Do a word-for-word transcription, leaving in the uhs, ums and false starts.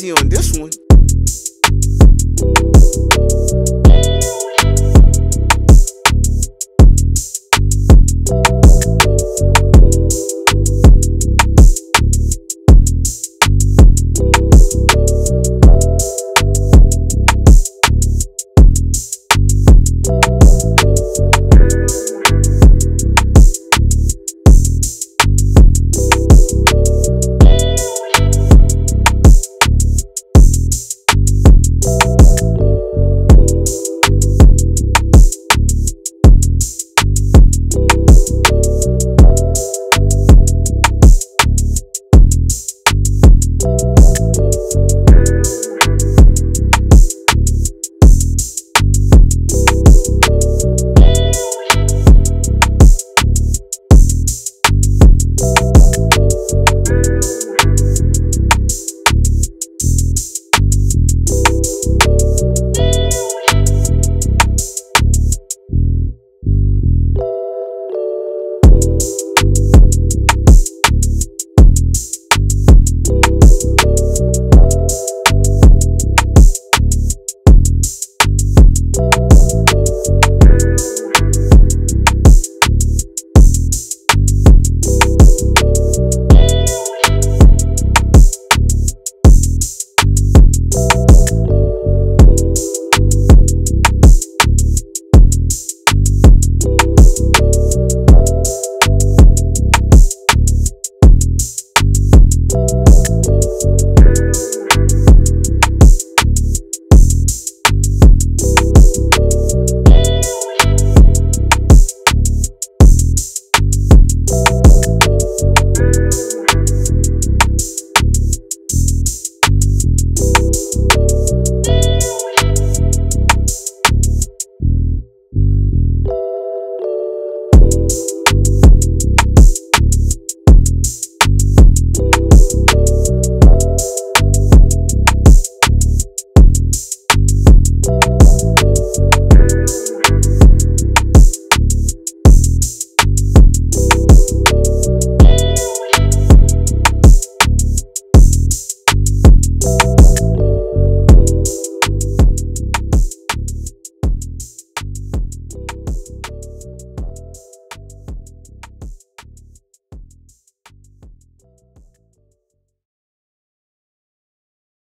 crazy on this one. We'll be right back.